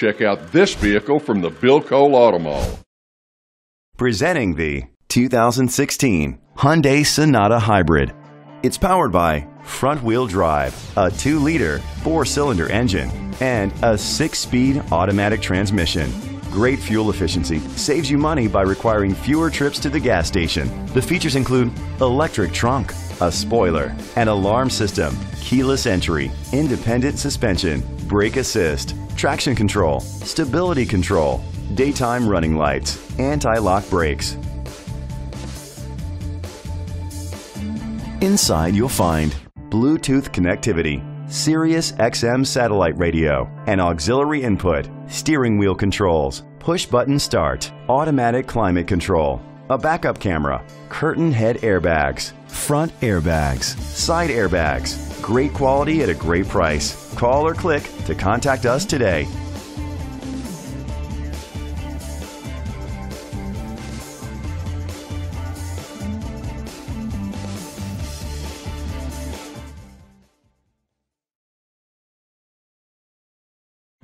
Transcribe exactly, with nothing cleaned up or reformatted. Check out this vehicle from the Bill Cole Auto Mall. Presenting the two thousand sixteen Hyundai Sonata Hybrid. It's powered by front-wheel drive, a two liter four cylinder engine, and a six speed automatic transmission. Great fuel efficiency saves you money by requiring fewer trips to the gas station. The features include electric trunk, a spoiler, an alarm system, keyless entry, independent suspension, brake assist, traction control, stability control, daytime running lights, anti-lock brakes. Inside you'll find Bluetooth connectivity, Sirius X M satellite radio, an auxiliary input, steering wheel controls, push button start, automatic climate control, a backup camera, curtain head airbags, front airbags, side airbags. Great quality at a great price. Call or click to contact us today.